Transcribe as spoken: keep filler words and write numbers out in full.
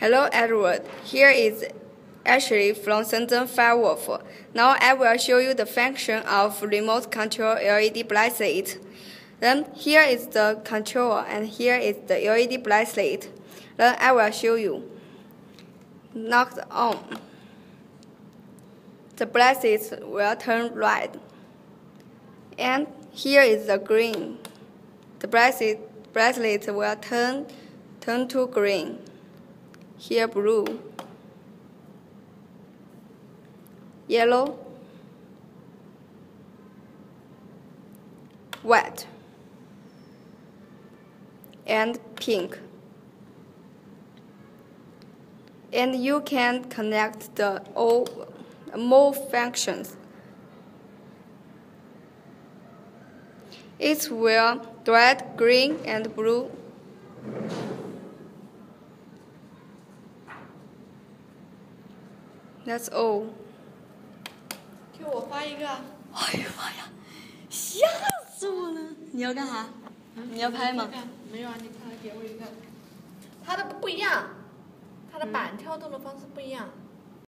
Hello, Edward. Here is Ashley from Shenzhen Firewolf. Now I will show you the function of remote control L E D bracelet. Then here is the controller and here is the L E D bracelet. Then I will show you. Knock on. The bracelet will turn red. And here is the green. The bracelet, bracelet will turn, turn to green. Here blue. Yellow. White. And pink. And you can connect the all more functions. It will red, green, and blue. That's all. 给我发一个。哎呦妈呀，吓死我了！你要干啥？你要拍吗？没有啊，你看，给我一个。它的不一样，它的板跳动的方式不一样。